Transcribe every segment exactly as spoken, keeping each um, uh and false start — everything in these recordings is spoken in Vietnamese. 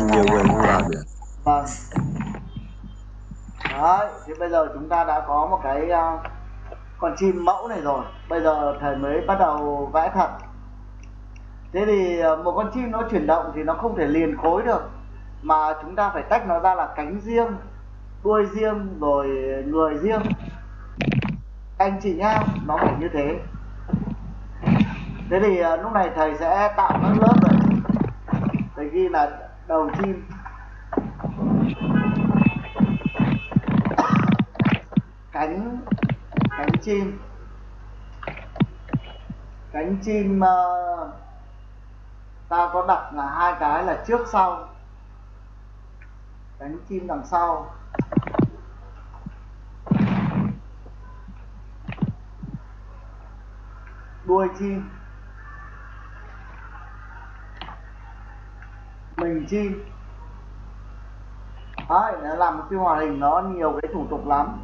nhiều người không làm được. Vâng. Đấy, thì bây giờ chúng ta đã có một cái uh, con chim mẫu này rồi. Bây giờ thầy mới bắt đầu vẽ thật. Thế thì một con chim nó chuyển động thì nó không thể liền khối được, mà chúng ta phải tách nó ra là cánh riêng, đuôi riêng, rồi người riêng. Anh chị nhá, nó phải như thế. Thế thì lúc này thầy sẽ tạo các lớp rồi. Thầy ghi là đầu chim. Cánh cánh chim. Cánh chim uh, ta có đặt là hai cái là trước sau. Cánh chim đằng sau. Đuôi chim. Mình chim. Đấy, nó làm một cái hoạt hình nó nhiều cái thủ tục lắm.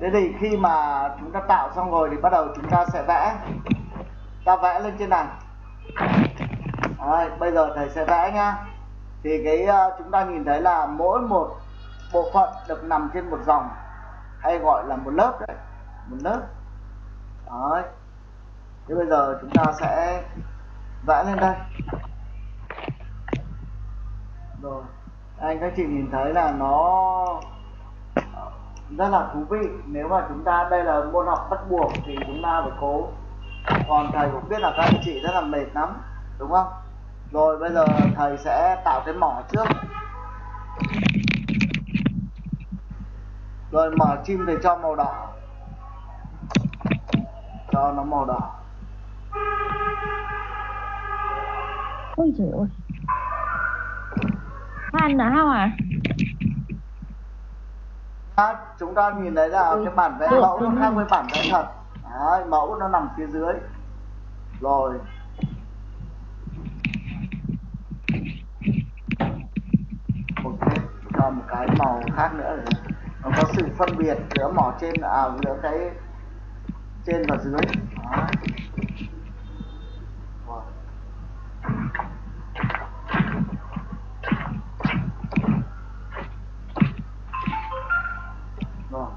Thế thì khi mà chúng ta tạo xong rồi thì bắt đầu chúng ta sẽ vẽ. Ta vẽ lên trên này. Đấy, bây giờ thầy sẽ vẽ nhá. Thì cái uh, chúng ta nhìn thấy là mỗi một bộ phận được nằm trên một dòng, hay gọi là một lớp đấy, một lớp. Đấy. Thế bây giờ chúng ta sẽ vẽ lên đây. Rồi, anh các chị nhìn thấy là nó rất là thú vị. Nếu mà chúng ta đây là môn học bắt buộc thì chúng ta phải cố. Còn thầy cũng biết là các anh chị rất là mệt lắm, đúng không? Rồi bây giờ thầy sẽ tạo cái mỏ trước. Rồi mỏ chim thầy cho màu đỏ. Cho nó màu đỏ. Ôi trời ơi, than là hao à? À, chúng ta nhìn thấy là ừ. cái bản vẽ mẫu nó khác với bản vẽ thật. Đấy, mẫu nó nằm phía dưới. Rồi một cái màu khác nữa để nó có sự phân biệt giữa mỏ trên à giữa cái trên và dưới. Đó. Rồi.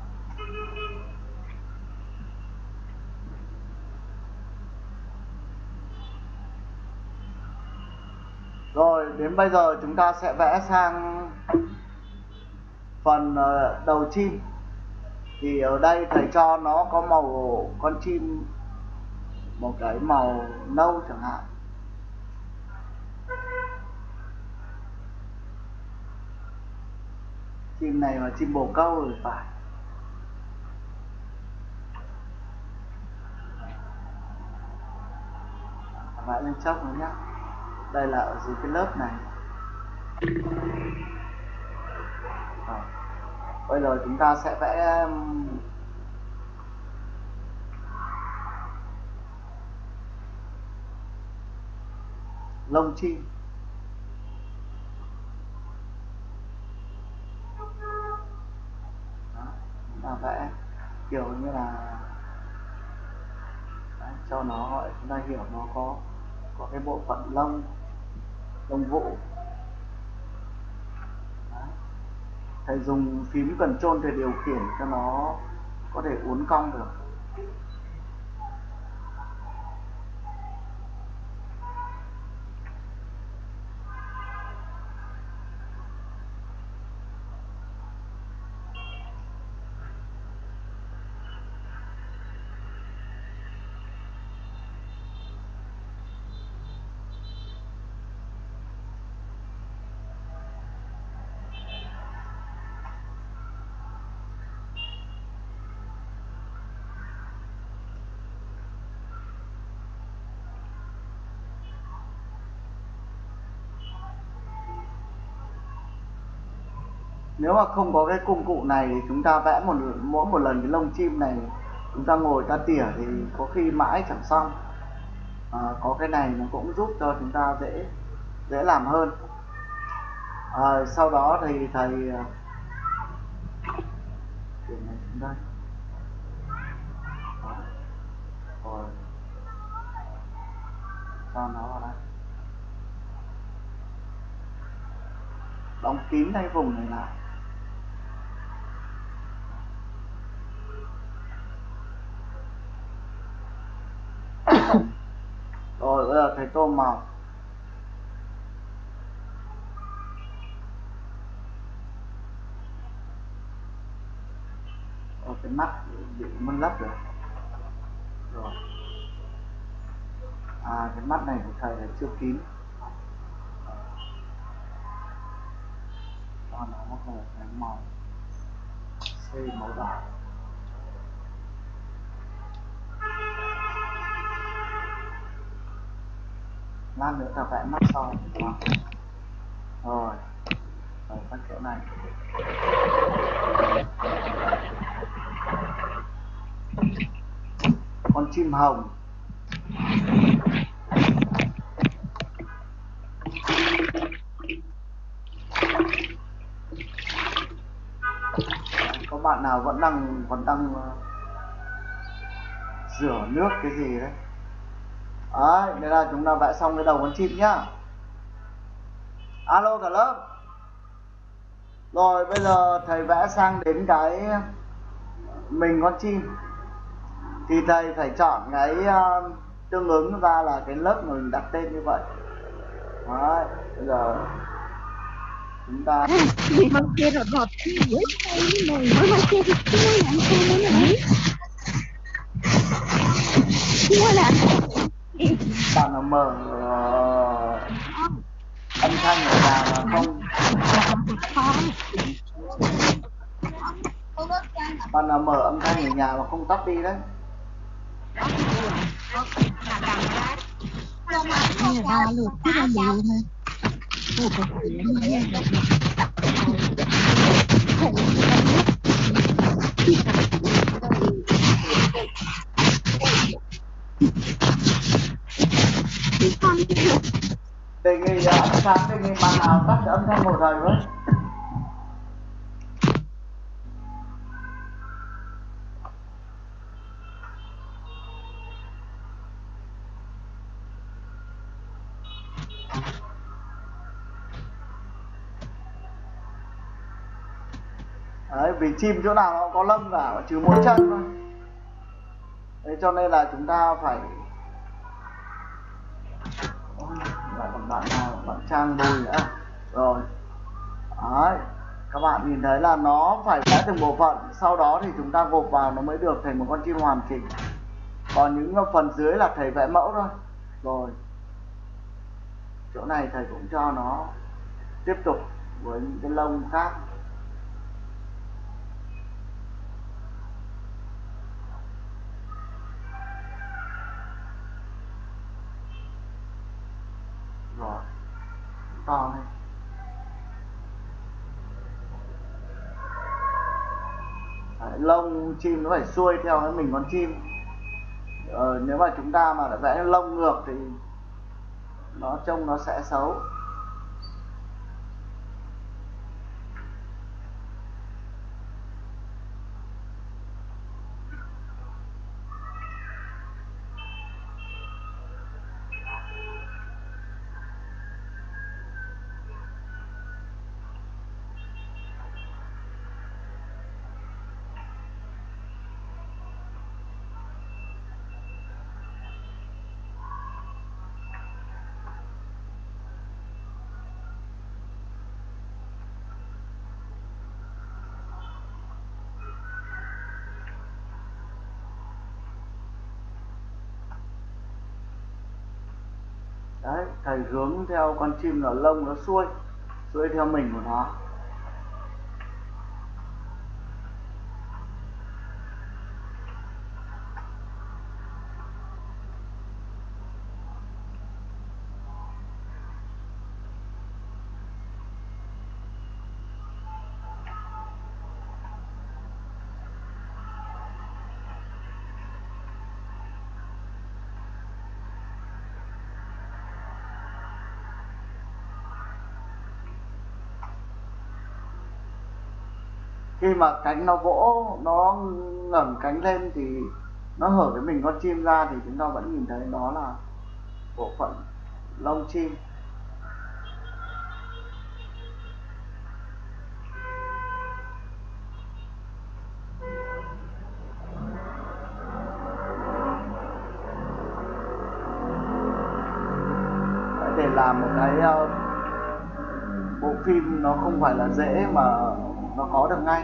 Rồi đến bây giờ chúng ta sẽ vẽ sang phần đầu chim. Thì ở đây thầy cho nó có màu con chim, một cái màu nâu chẳng hạn. Chim này là chim bồ câu rồi phải. Vẽ lên chốc nữa nhé. Đây là ở dưới cái lớp này. Bây giờ chúng ta sẽ vẽ lông chim. Đó, chúng ta vẽ kiểu như là đấy, cho nó gọi chúng ta hiểu nó có có cái bộ phận lông, lông vũ. Thầy dùng phím Ctrl để điều khiển cho nó có thể uốn cong được. Nếu mà không có cái công cụ này thì chúng ta vẽ một mỗi một lần cái lông chim này chúng ta ngồi ta tỉa thì có khi mãi chẳng xong. À, có cái này nó cũng giúp cho chúng ta dễ dễ làm hơn. À, sau đó thì thầy chuyển này xuống đây. Đó. Rồi cho nó vào đây. đóng kín tay vùng này lại. Rồi bây giờ thầy tô màu. Rồi cái mắt bị mân lấp rồi. Rồi à, cái mắt này của thầy là chưa kín. Nó có cái màu xê màu đỏ. Lát nữa ta vẽ mắt sau. Rồi rồi vẽ chỗ này. Con chim hồng. Có bạn nào vẫn đang vẫn đang uh, rửa nước cái gì đấy. Đấy, đây là chúng ta vẽ xong cái đầu con chim nhá. Alo cả lớp. Rồi bây giờ thầy vẽ sang đến cái mình con chim. Thì thầy phải chọn cái uh, tương ứng ra là cái lớp mà mình đặt tên như vậy. Đấy, bây giờ chúng ta con kia rồi bọt dưới tay mình, con kia thì chưa làm sao nó đấy. Chưa làm. Bạn nó mở uh, âm thanh ở nhà mà không. Bạn nó mở âm thanh ở nhà mà không tắt đi đấy. Đề nghị là ánh sáng, đề nghị bạn nào tắt âm thanh một thời với. Đấy, vì chim chỗ nào nó có lông cả, trừ mỗi chân thôi. Đấy, cho nên là chúng ta phải. Còn bạn nào, bạn Trang Bùi nữa. Rồi đấy, các bạn nhìn thấy là nó phải vẽ từng bộ phận, sau đó thì chúng ta gộp vào nó mới được thành một con chim hoàn chỉnh. Còn những phần dưới là thầy vẽ mẫu thôi. Rồi chỗ này thầy cũng cho nó tiếp tục với những cái lông khác. Rồi to lên. Đấy, lông chim nó phải xuôi theo cái mình con chim. Ờ, nếu mà chúng ta mà đã vẽ lông ngược thì nó trông nó sẽ xấu. Đấy, thầy hướng theo con chim là lông nó xuôi, xuôi theo mình của nó. Khi mà cánh nó vỗ, nó ngẩng cánh lên thì nó hở cái mình con chim ra thì chúng ta vẫn nhìn thấy đó là bộ phận lông chim. làm một cái uh, bộ phim nó không phải là dễ mà nó có được ngay.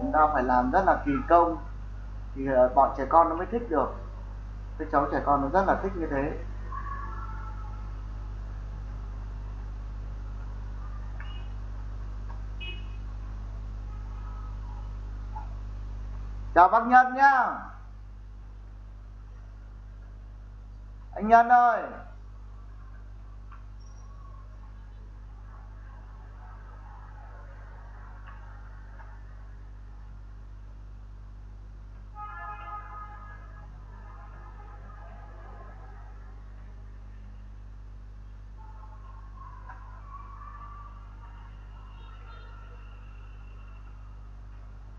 Chúng ta phải làm rất là kỳ công thì uh, bọn trẻ con nó mới thích được. Các cháu trẻ con nó rất là thích như thế. Chào bác Nhân nhá. Anh Nhân ơi.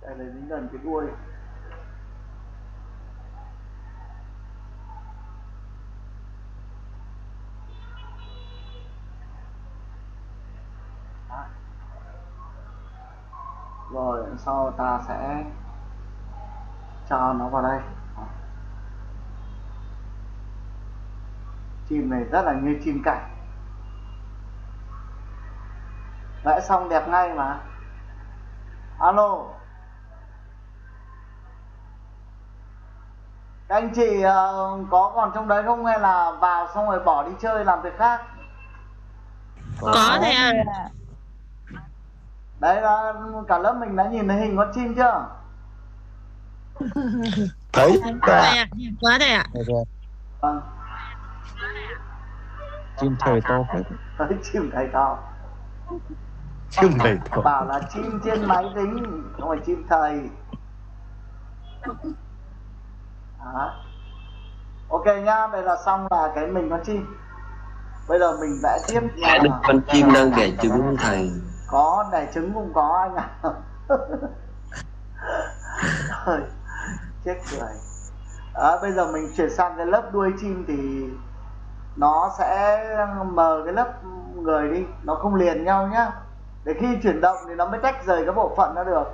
Đây là những lần cái đuôi. Rồi sau ta sẽ cho nó vào đây. Chim này rất là như chim cảnh, vẽ xong đẹp ngay mà. Alo, các anh chị có còn trong đấy không hay là vào xong rồi bỏ đi chơi làm việc khác? Có thầy ạ. Đấy là cả lớp mình đã nhìn thấy hình con chim chưa? Thấy. Quá đây ạ. Vâng. Chim thầy to phải. Thấy chim thầy to. Chim thầy to. Bảo là chim trên máy tính, không phải chim thầy. Đó. Ok nhá, đây là xong là cái mình con chim. Bây giờ mình vẽ tiếp. Vẽ được con chim đang đẻ trứng thầy. Có, đẻ trứng cũng có anh ạ. Thôi, chết cười. À, bây giờ mình chuyển sang cái lớp đuôi chim thì nó sẽ mờ cái lớp người đi, nó không liền nhau nhá. Để khi chuyển động thì nó mới tách rời cái bộ phận nó được.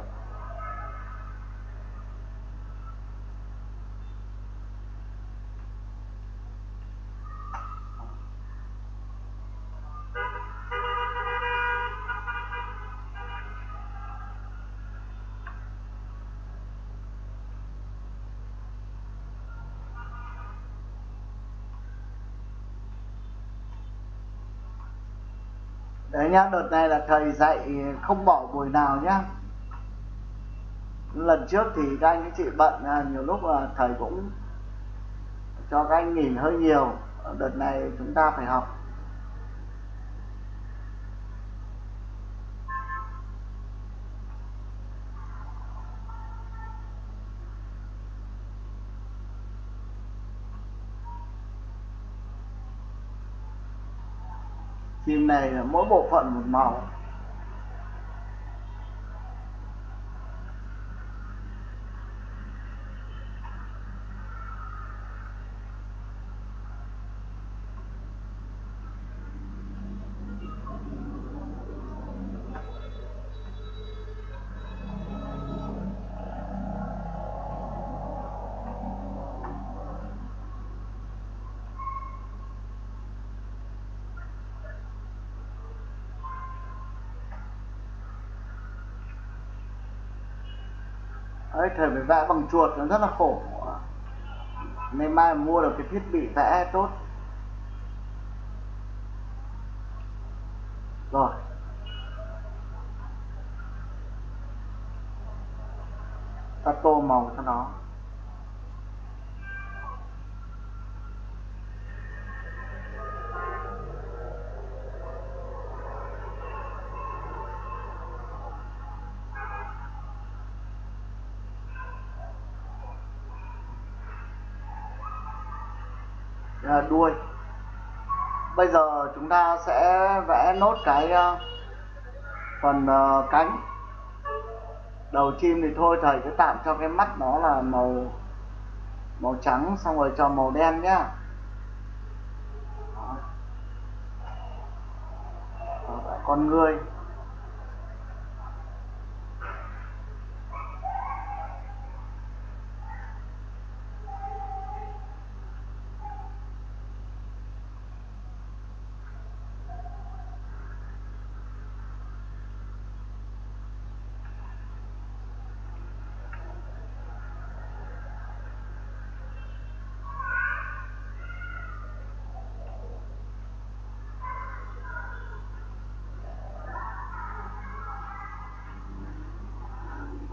Đấy nhá, đợt này là thầy dạy không bỏ buổi nào nhá. Lần trước thì các anh các chị bận, nhiều lúc là thầy cũng cho các anh nghỉ hơi nhiều. Đợt này chúng ta phải học. Chim này là mỗi bộ phận một màu. Đấy, thầy phải vẽ bằng chuột nó rất là khổ. Nên mai mua được cái thiết bị vẽ tốt. Rồi. Ta tô màu cho nó. Đuôi. Bây giờ chúng ta sẽ vẽ nốt cái uh, phần uh, cánh. Đầu chim thì thôi thầy cứ tạm cho cái mắt nó là màu màu trắng, xong rồi cho màu đen nhá. Đó. Đó, con người.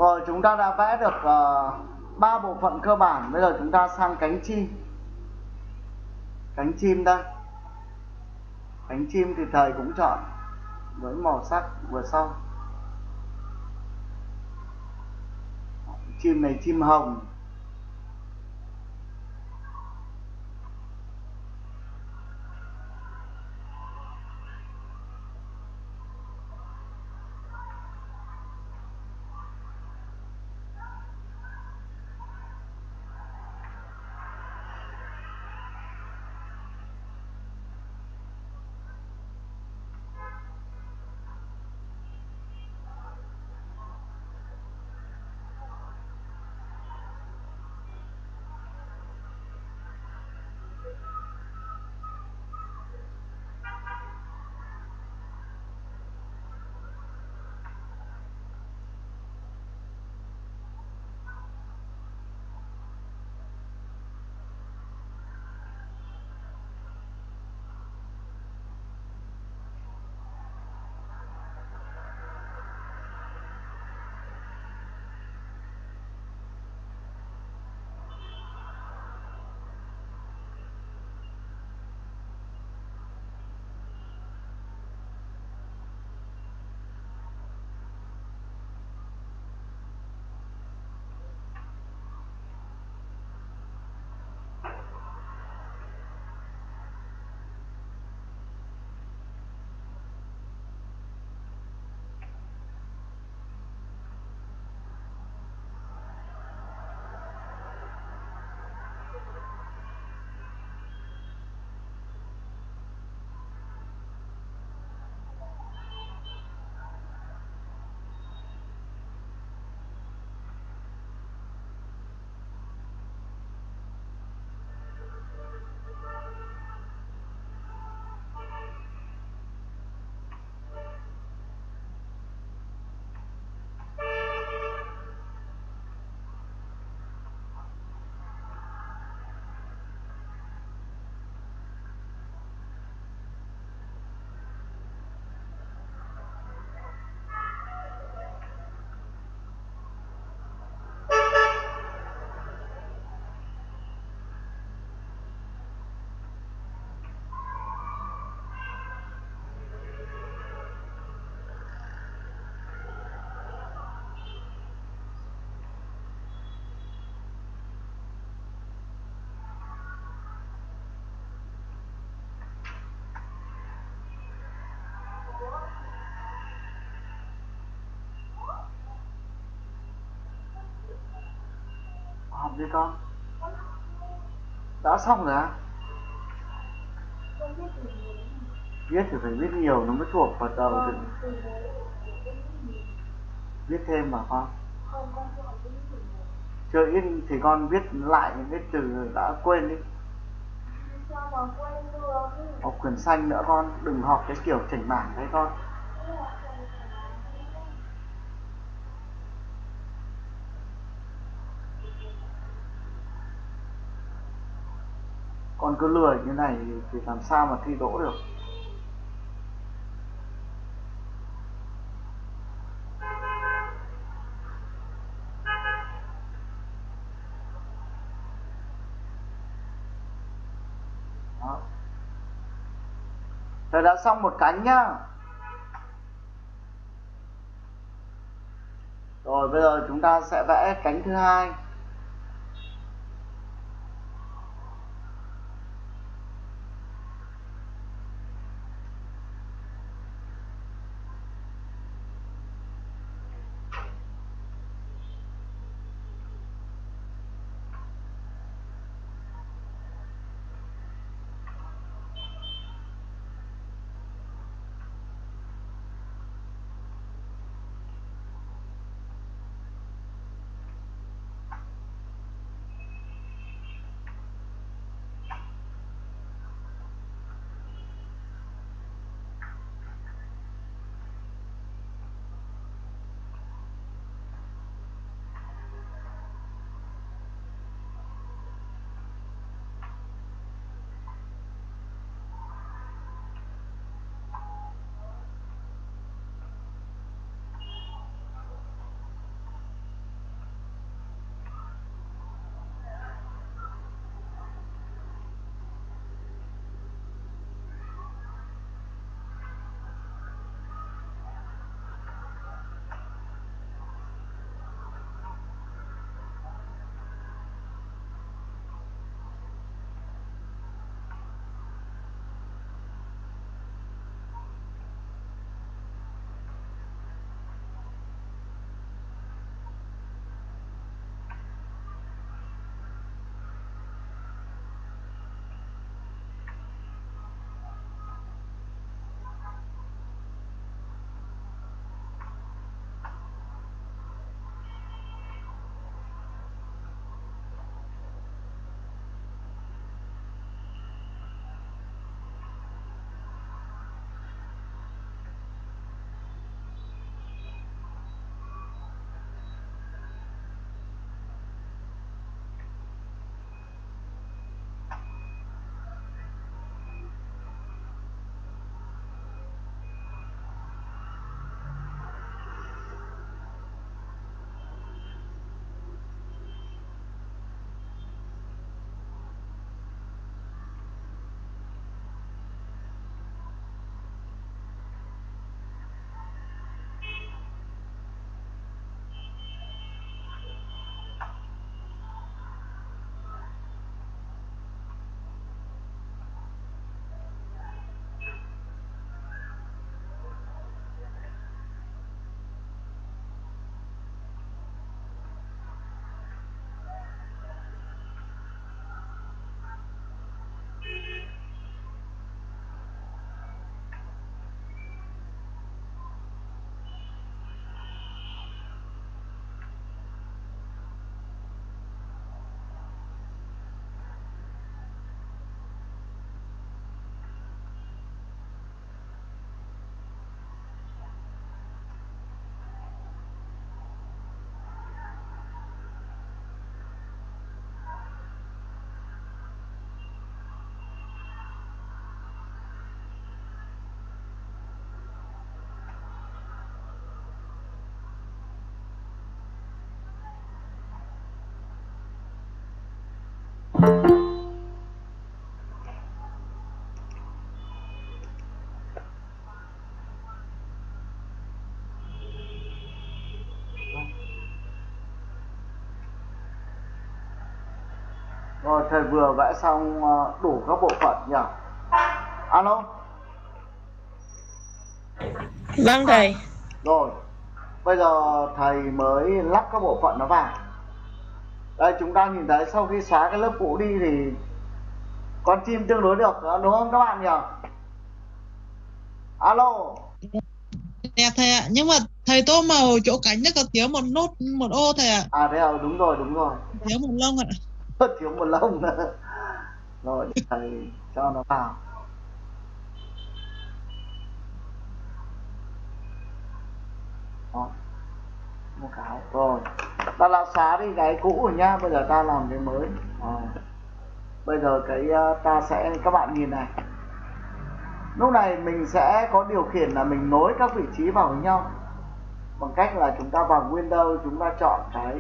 Rồi chúng ta đã vẽ được ba uh, bộ phận cơ bản. Bây giờ chúng ta sang cánh chim. Cánh chim đây. Cánh chim thì thầy cũng chọn với màu sắc vừa sau. Chim này chim hồng. Học đi con. Đã xong rồi à? Viết thì phải viết nhiều nó mới thuộc vào tờ được. Viết thêm mà con. Chưa in thì con viết lại những cái từ đã quên đi. Học quyển xanh nữa con, đừng học cái kiểu chỉnh mảng đấy con. Con cứ lười như này thì làm sao mà thi đỗ được. Đó. Rồi đã xong một cánh nhá. Rồi bây giờ chúng ta sẽ vẽ cánh thứ hai. Rồi thầy vừa vẽ xong đủ các bộ phận nhỉ. Alo. Vâng thầy. À, rồi bây giờ thầy mới lắp các bộ phận nó vào. Đây chúng ta nhìn thấy sau khi xóa cái lớp cũ đi thì con chim tương đối được đó, đúng không các bạn nhỉ? Alo. Đẹp thầy ạ, nhưng mà thầy tô màu chỗ cánh nó còn thiếu một nốt, một ô thầy ạ. À thế ạ, à, đúng rồi, đúng rồi. Thiếu một lông ạ. Thiếu một lông. Rồi thầy cho nó vào. Đó. Một cái. Rồi. Ta đã xóa đi cái cũ rồi nhá, bây giờ ta làm cái mới. Rồi. Bây giờ cái ta sẽ, các bạn nhìn này. Lúc này mình sẽ có điều khiển là mình nối các vị trí vào với nhau bằng cách là chúng ta vào Windows, chúng ta chọn cái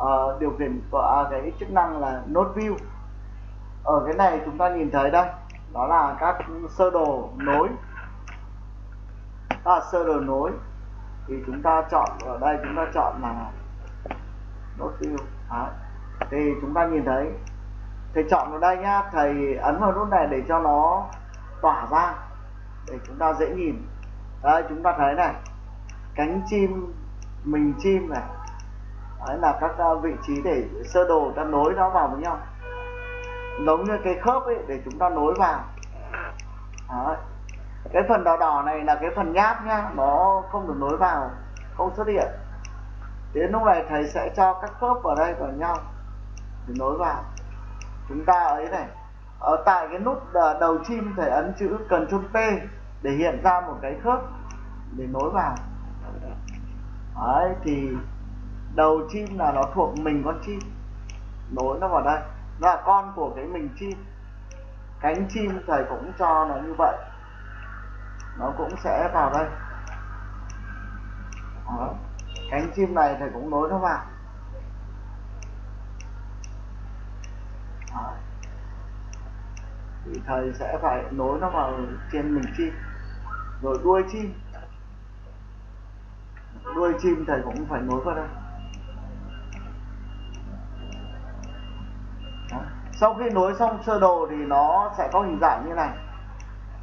uh, điều khiển của uh, cái chức năng là Node View. Ở cái này chúng ta nhìn thấy đây, đó là các sơ đồ nối. Đó là sơ đồ nối thì chúng ta chọn ở đây, chúng ta chọn là Node View. Đấy. Thì chúng ta nhìn thấy thầy chọn vào đây nhá, thầy ấn vào nút này để cho nó tỏa ra để chúng ta dễ nhìn. Đấy, chúng ta thấy này, cánh chim, mình chim này. Đấy là các vị trí để sơ đồ ta nối nó vào với nhau, giống như cái khớp ấy để chúng ta nối vào. Đấy. Cái phần đỏ đỏ này là cái phần nháp nhá, nó không được nối vào, không xuất hiện. Đến lúc này thầy sẽ cho các khớp ở đây vào nhau để nối vào. Chúng ta ấy này, ở tại cái nút đầu chim thầy ấn chữ Ctrl P để hiện ra một cái khớp để nối vào. Đấy, thì đầu chim là nó thuộc mình con chim, nối nó vào đây, nó là con của cái mình chim. Cánh chim thầy cũng cho nó như vậy, nó cũng sẽ vào đây. Đó. Cánh chim này thầy cũng nối nó vào. Đó. Thì thầy sẽ phải nối nó vào trên mình chim. Rồi đuôi chim, đuôi chim thầy cũng phải nối vào đây. Đó. Sau khi nối xong sơ đồ thì nó sẽ có hình dạng như này.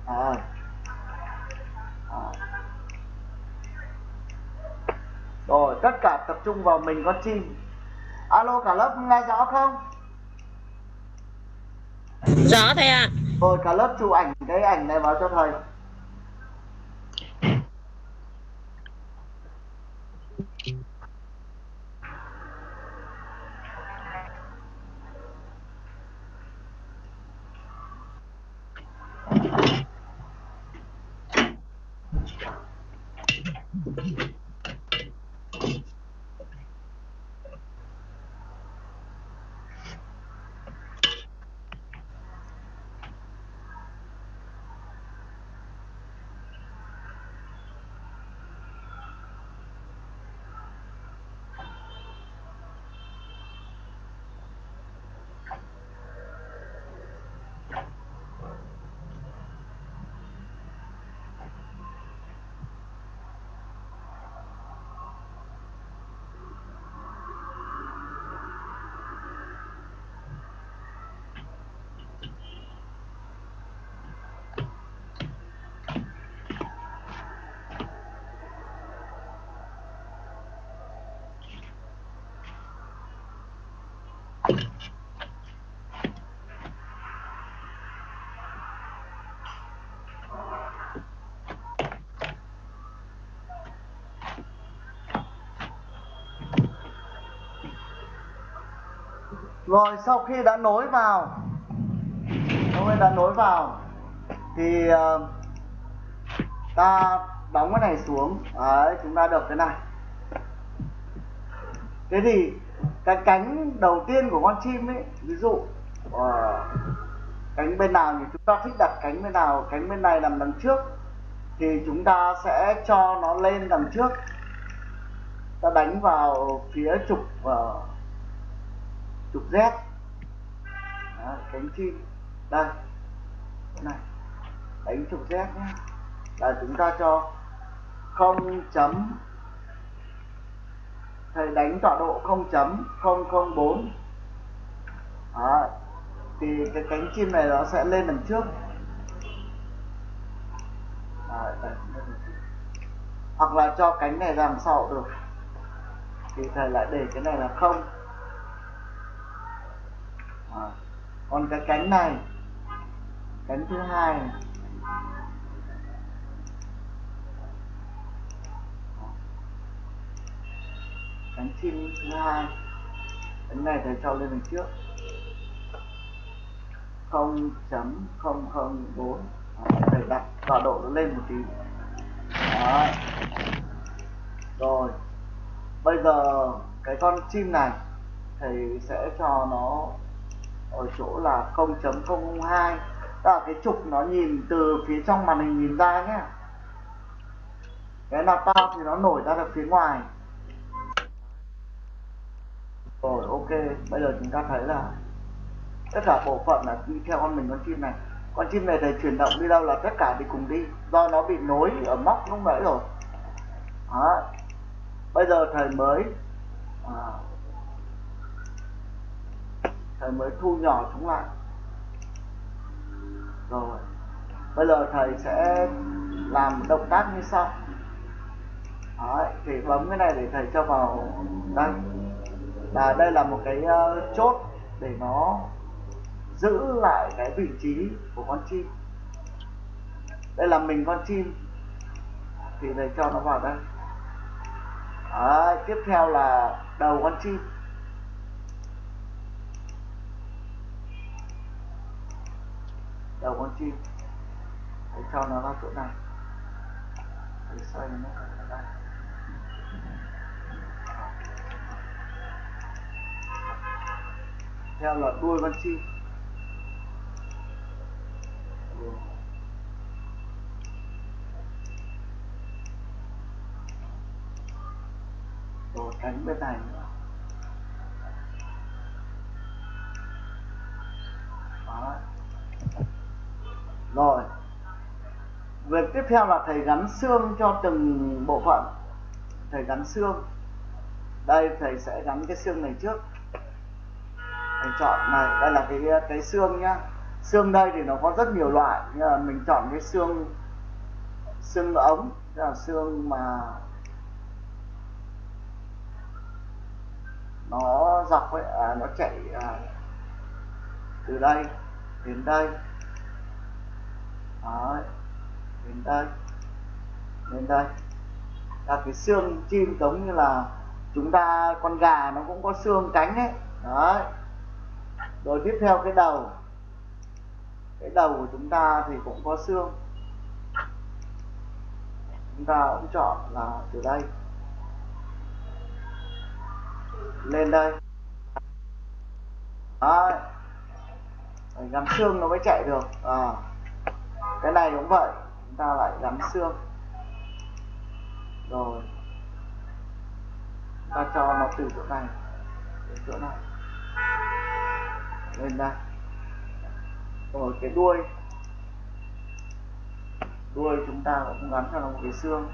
Đó. Đó. Rồi tất cả tập trung vào mình con chim. Alo, cả lớp nghe rõ không? Rõ thầy ạ. À. Rồi cả lớp chụp ảnh cái ảnh này vào cho thầy. Rồi sau khi đã nối vào, sau khi đã nối vào thì uh, ta đóng cái này xuống. Đấy, chúng ta được cái này. Thế thì cái cánh đầu tiên của con chim ấy, ví dụ uh, cánh bên nào thì chúng ta thích đặt cánh bên nào, cánh bên này nằm đằng trước thì chúng ta sẽ cho nó lên đằng trước. Ta đánh vào phía trục uh, trục Z. Đó, cánh chim đây này, đánh trục Z nhé. Là chúng ta cho không chấm, thầy đánh tọa độ không chấm không không bốn Đó. Thì cái cánh chim này nó sẽ lên đằng trước. Đó, đấy. Hoặc là cho cánh này ra đằng sau được. Thì thầy lại để cái này là không. Đó. Còn cái cánh này, cánh thứ hai này, cánh chim thứ hai, cánh này thầy cho lên đằng trước không chấm không không bốn. Thầy đặt tọa độ nó lên một tí. Đó. Rồi bây giờ cái con chim này thầy sẽ cho nó ở chỗ là không chấm không không hai. Đó là cái trục nó nhìn từ phía trong màn hình nhìn ra nhé. Cái nạp tao thì nó nổi ra được phía ngoài. Rồi ok, bây giờ chúng ta thấy là tất cả bộ phận là đi theo con mình con chim này. Con chim này thầy chuyển động đi đâu là tất cả thì cùng đi, do nó bị nối ở móc lúc nãy rồi. Đó. Bây giờ thầy mới à, thầy mới thu nhỏ chúng lại. Rồi bây giờ thầy sẽ làm động tác như sau. Đó. Thì bấm cái này để thầy cho vào đây. Và đây là một cái uh, chốt để nó giữ lại cái vị trí của con chim. Đây là mình con chim thì thầy cho nó vào đây. Đó. Tiếp theo là đầu con chim. Đầu con chim thầy cho nó vào chỗ này. Thầy xoay nó vào đây. Theo là đuôi con chim. Rồi cánh bên này nữa. Đó. Rồi việc tiếp theo là thầy gắn xương cho từng bộ phận. Thầy gắn xương. Đây thầy sẽ gắn cái xương này trước. Mình chọn này, đây là cái cái xương nhá. Xương đây thì nó có rất nhiều loại, nhưng mà mình chọn cái xương xương ống, tức là xương mà nó dọc ấy, à, nó chạy à, từ đây đến đây. Đó, đến đây đến đây là cái xương chim, giống như là chúng ta con gà nó cũng có xương cánh ấy. Đó. Rồi tiếp theo cái đầu. Cái đầu của chúng ta thì cũng có xương. Chúng ta cũng chọn là từ đây lên đây. Đó. Phải gắn xương nó mới chạy được. À. Cái này cũng vậy. Chúng ta lại gắn xương. Rồi chúng ta cho nó từ chỗ này đến chỗ này lên đây. Rồi cái đuôi đuôi chúng ta cũng gắn cho nó một cái xương.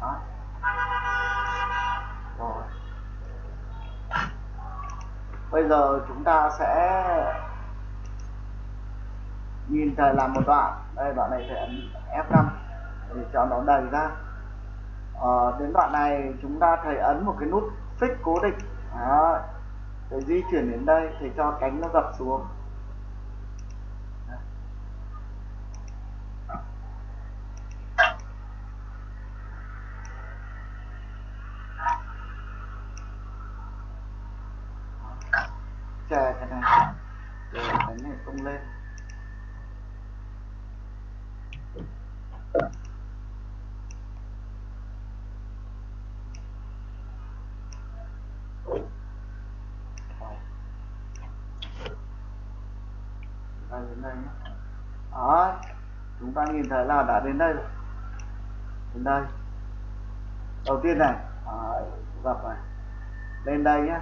Đó. Rồi bây giờ chúng ta sẽ nhìn thầy làm một đoạn. Đây đoạn này thầy ấn F năm để cho nó đầy ra. Ờ, đến đoạn này chúng ta thầy ấn một cái nút fix cố định. Đó. Thầy di chuyển đến đây, thầy cho cánh nó gập xuống. Chờ cái này. Rồi cánh này tung lên. Đó, chúng ta nhìn thấy là đã đến đây rồi. Đến đây đầu tiên này. Đó, gặp này lên đây nhé.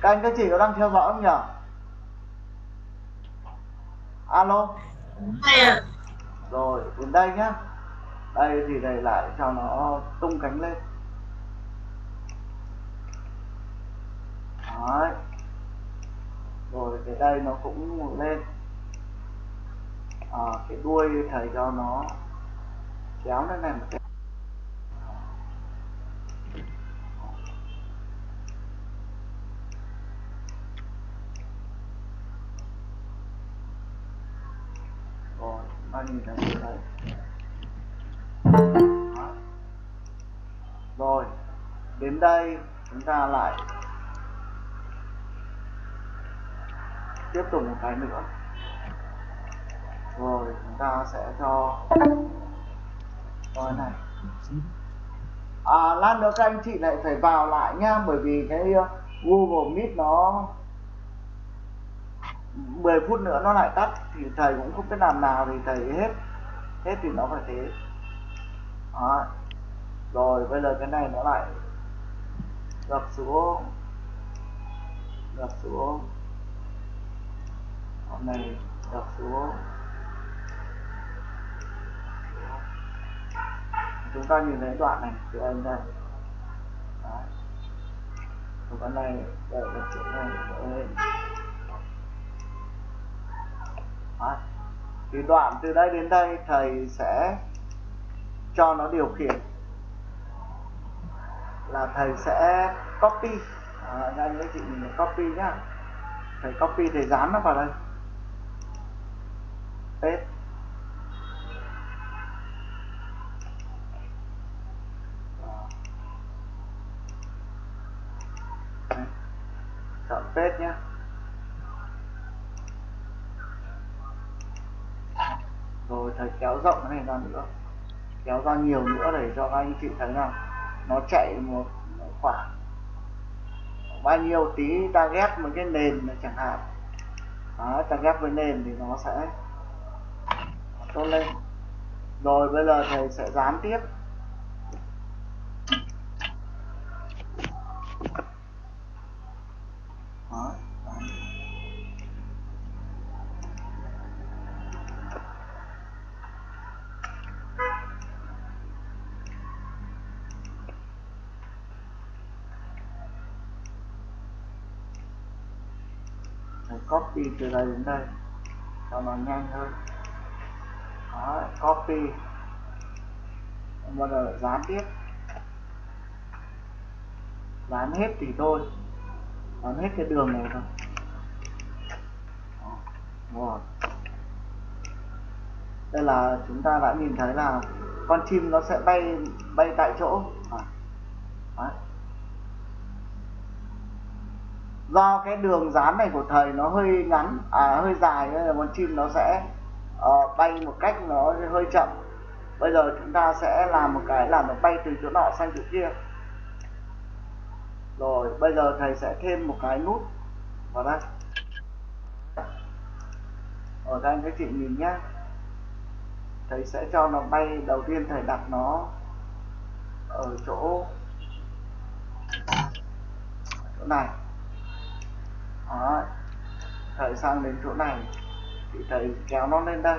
Các anh các chị có đang theo dõi không nhỉ? Alo. Rồi đến đây nhé. Đây thì đây lại cho nó tung cánh lên. Đấy. Rồi cái đây nó cũng ngồi lên à, cái đuôi thầy cho nó kéo lên này một cái. Rồi anh nhìn thấy như thế. Rồi đến đây chúng ta lại tiếp tục một cái nữa. Rồi chúng ta sẽ cho rồi này. À, lát nữa các anh chị lại phải vào lại nha, bởi vì cái Google Meet nó mười phút nữa nó lại tắt thì thầy cũng không biết làm nào, thì thầy hết hết thì nó phải thế. Đó. Rồi bây giờ cái này nó lại gập xuống gập xuống con này gập xuống. Chúng ta nhìn thấy đoạn này từ anh đây. Đấy. Còn con này để gập xuống này lên. Đấy. Thì đoạn từ đây đến đây thầy sẽ cho nó điều khiển là thầy sẽ copy. À, anh với chị mình copy nhá, thầy copy thầy dán nó vào đây. Paste. Chọn paste nhá. Rồi thầy kéo rộng này ra nữa, kéo ra nhiều nữa để cho các anh chị thấy nào nó chạy một khoảng bao nhiêu tí ta ghép một cái nền này chẳng hạn. Đó, ta ghép với nền thì nó sẽ tốt lên. Rồi bây giờ thầy sẽ dán tiếp. Đó, dán. Copy từ đây đến đây cho nó nhanh hơn. Đó, copy bây giờ dán tiếp, dán hết thì thôi, dán hết cái đường này thôi. Rồi đây là chúng ta đã nhìn thấy là con chim nó sẽ bay bay tại chỗ. Đấy. Do cái đường dán này của thầy nó hơi ngắn, à hơi dài nên là con chim nó sẽ uh, bay một cách nó hơi chậm. Bây giờ chúng ta sẽ làm một cái là nó bay từ chỗ nọ sang chỗ kia. Rồi bây giờ thầy sẽ thêm một cái nút vào đây. Ở đây các chị nhìn nhá, thầy sẽ cho nó bay. Đầu tiên thầy đặt nó ở chỗ chỗ này. Đó. Thầy sang đến chỗ này thì thầy kéo nó lên đây.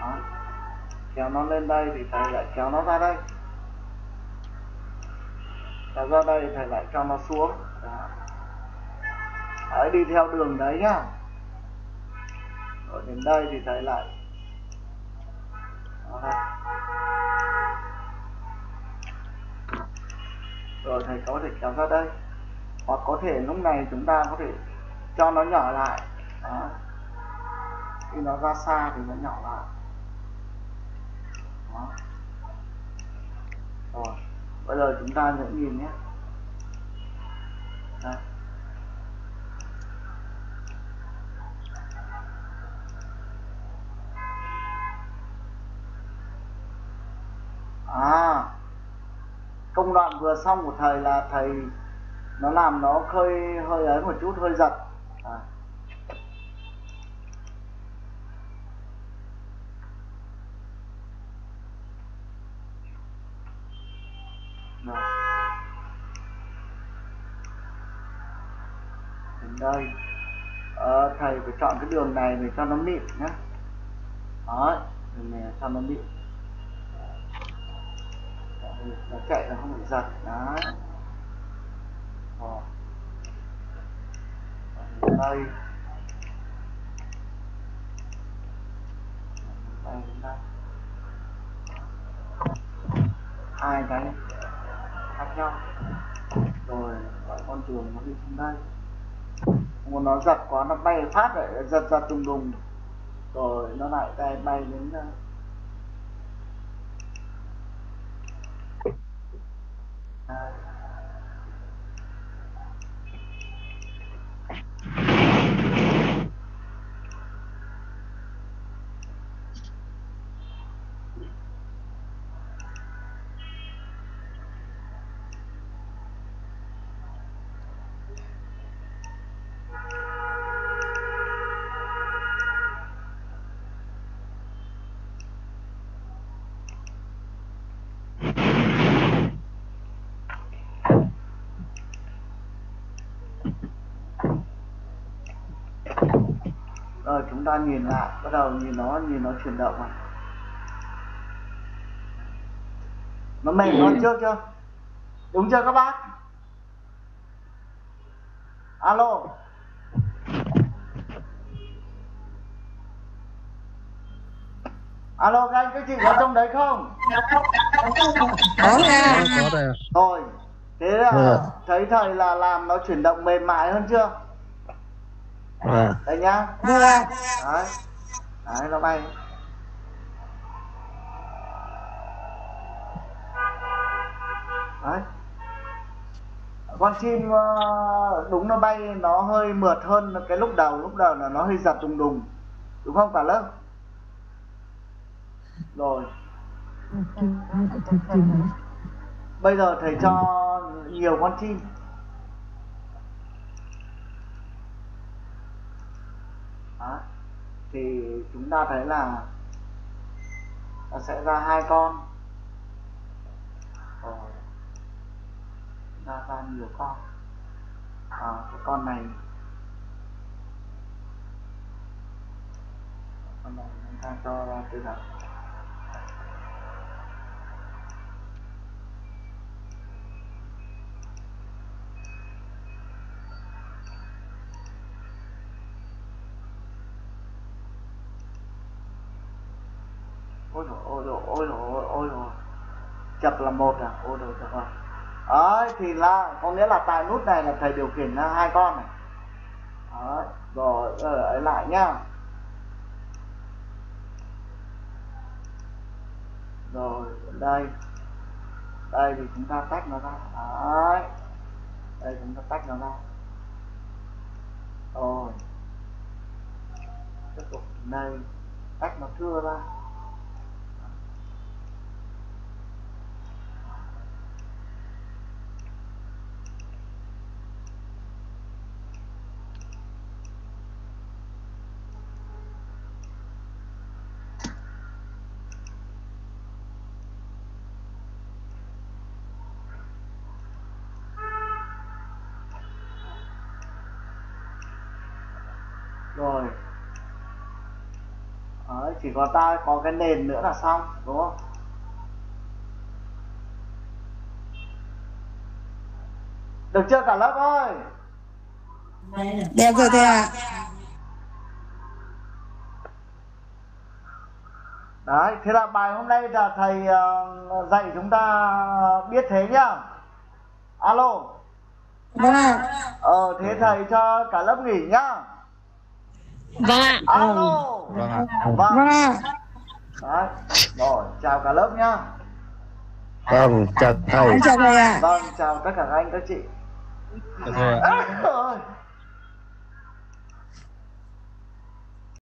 Đó. Kéo nó lên đây thì thầy lại kéo nó ra đây. Kéo ra đây thầy lại cho nó xuống. Đó. Đấy, đi theo đường đấy nhá. Rồi đến đây thì thầy lại. Đó đây. Rồi thầy có thể kéo ra đây. Hoặc có thể lúc này chúng ta có thể cho nó nhỏ lại. Đó. Khi nó ra xa thì nó nhỏ lại. Đó. Rồi bây giờ chúng ta sẽ nhìn nhé. Đây. À, công đoạn vừa xong của thầy là thầy nó làm nó hơi hơi ấy một chút, hơi giật. À. Đến đây à, thầy phải chọn cái đường này để cho nó mịn nhé. Đó, đường này cho nó mịn, nó chạy là không bị giật. Đó. Rồi. đây hai cái khác nhau rồi gọi con chuồng nó đi xuống đây, muốn nó giật quá nó bay phát lại giật giật đùng đùng rồi nó lại đây bay đến đây. À. Rồi chúng ta nhìn lại, bắt đầu nhìn nó nhìn nó chuyển động này. Nó mềm hơn trước chưa? Đúng chưa các bác? Alo. Alo các anh, các chị có trong đấy không? Rồi, thế là thấy thầy là làm nó chuyển động mềm mại hơn chưa? À. Đây nhá. Đấy. Đấy nó bay. Đấy. Con chim đúng nó bay nó hơi mượt hơn cái lúc đầu, lúc đầu là nó hơi giật đùng đùng. Đúng không cả lớp? Rồi. Bây giờ thầy cho nhiều con chim. Đó. Thì chúng ta thấy là nó sẽ ra hai con, rồi ra ra nhiều con. À, cái con này con này chúng ta cho ra từ đầu. Ôi dồi, ôi dồi, ôi dồi, ôi dồi. Chập là một à? Ôi dồi, chập rồi. Đấy, thì là, có nghĩa là tại nút này là thầy điều khiển ra hai con này. Đấy, rồi, ở lại nhá. Rồi, đây. Đây thì chúng ta tách nó ra. Đấy. Đây chúng ta tách nó ra. Rồi. Tiếp tục, đây. Tách nó thưa ra. Rồi. Đấy, chỉ có ta có cái nền nữa là xong, đúng không? Được chưa cả lớp ơi? Đẹp rồi thầy ạ. Đấy, thế là bài hôm nay là thầy dạy chúng ta biết thế nhá. Alo. Vâng ạ. Ờ, thế thầy cho cả lớp nghỉ nhá. Vâng ạ. Alo. Vâng ạ. Vâng ạ. Đấy. Rồi, chào cả lớp nhá. Vâng, chào thầy. Chào thầy ạ. Vâng, chào tất cả các anh các chị. Chào thầy ạ.